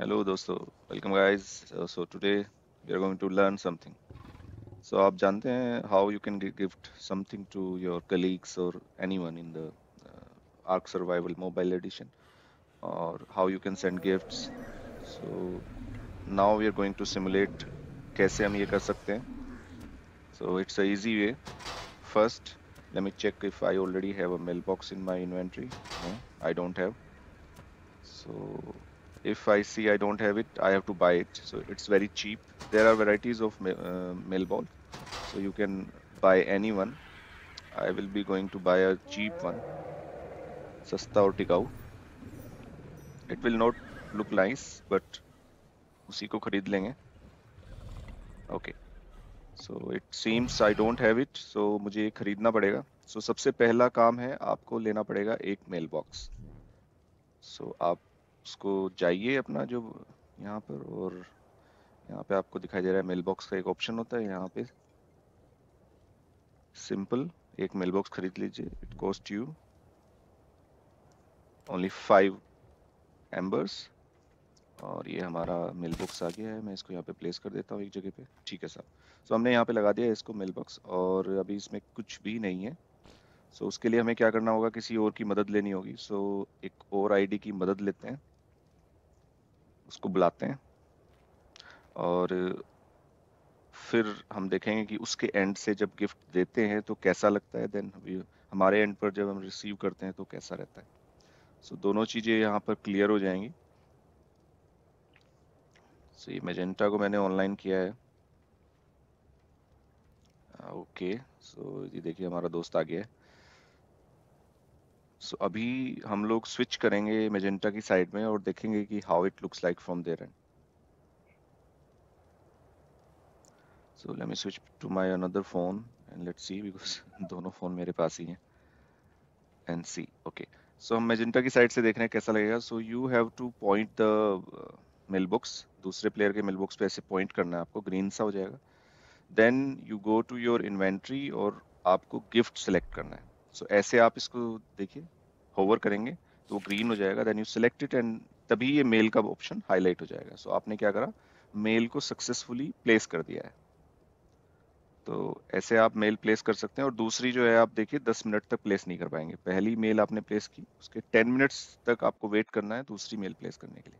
Hello दोस्तों, welcome guys. So today we are going to learn something. So आप जानते हैं how you can gift something to your colleagues or anyone in the ARK Survival Mobile Edition, or how you can send gifts. So now we are going to simulate कैसे हम ये कर सकते हैं. So it's a easy way. First, let me check if I already have a mailbox in my inventory. No, I don't have. So if I see I don't have it, I have to buy it. So it's very cheap. There are varieties of mailball, so you can buy any one. I will be going to buy a cheap one. Sasta aur tikau. It will not look nice, but usi ko khareed lenge. Okay. So it seems I don't have it, so mujhe ye khareedna padega. So sabse pehla kaam hai, aapko lena padega ek mailbox. So aap उसको जाइए अपना जो यहाँ पर, और यहाँ पे आपको दिखाई दे रहा है मेल बॉक्स का एक ऑप्शन होता है. यहाँ पे सिंपल एक मेल बॉक्स खरीद लीजिए. It cost you only 5 embers. और ये हमारा मेल बॉक्स आ गया है. मैं इसको यहाँ पे प्लेस कर देता हूँ एक जगह पे. ठीक है साहब. सो हमने यहाँ पे लगा दिया इसको मेल बॉक्स, और अभी इसमें कुछ भी नहीं है. सो उसके लिए हमें क्या करना होगा, किसी और की मदद लेनी होगी. सो एक और आईडी की मदद लेते हैं, उसको बुलाते हैं, और फिर हम देखेंगे कि उसके एंड से जब गिफ्ट देते हैं तो कैसा लगता है, देन हमारे एंड पर जब हम रिसीव करते हैं तो कैसा रहता है. सो दोनों चीज़ें यहाँ पर क्लियर हो जाएंगी. सो ये मैजेंटा को मैंने ऑनलाइन किया है. ओके, सो ये देखिए हमारा दोस्त आ गया है. सो अभी हम लोग स्विच करेंगे मैजेंटा की साइड में और देखेंगे कि how it looks like from there end. So let me switch to my another phone and let's see, because दोनों फोन मेरे पास ही हैं. And C. ओके, सो हम मैजेंटा की साइड से देख रहे हैं कैसा लगेगा. So you have to point the mail box. दूसरे प्लेयर के मेल बॉक्स पे ऐसे पॉइंट करना है आपको, ग्रीन सा हो जाएगा. Then you go to your inventory और आपको गिफ्ट सेलेक्ट करना है. सो ऐसे आप इसको देखिए, होवर करेंगे तो वो ग्रीन हो जाएगा. Then you select it and तभी ये मेल का ऑप्शन हाईलाइट हो जाएगा. सो आपने क्या करा, मेल को सक्सेसफुली प्लेस कर दिया है. तो ऐसे आप मेल प्लेस कर सकते हैं. और दूसरी जो है आप देखिए 10 मिनट तक प्लेस नहीं कर पाएंगे. पहली मेल आपने प्लेस की, उसके 10 मिनट्स तक आपको वेट करना है दूसरी मेल प्लेस करने के लिए.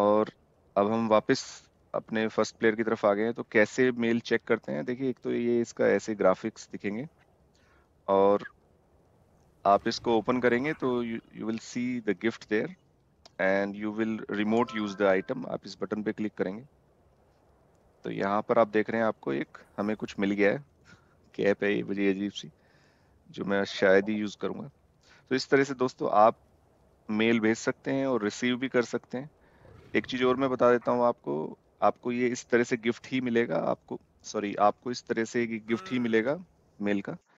और अब हम वापस अपने फर्स्ट प्लेयर की तरफ आ गए हैं. तो कैसे मेल चेक करते हैं देखिए. एक तो ये इसका ऐसे ग्राफिक्स दिखेंगे, और आप इसको ओपन करेंगे तो you will see the gift there and you will remote use the item. आप इस बटन पे क्लिक करेंगे तो यहाँ पर आप देख रहे हैं आपको एक, हमें कुछ मिल गया है. कैप है ये, मुझे अजीब सी, जो मैं शायद ही यूज़ करूँगा. तो इस तरह से दोस्तों आप मेल भेज सकते हैं और रिसीव भी कर सकते हैं. एक चीज़ और मैं बता देता हूँ आपको, आपको ये इस तरह से गिफ्ट ही मिलेगा. आपको इस तरह से गिफ्ट ही मिलेगा मेल का.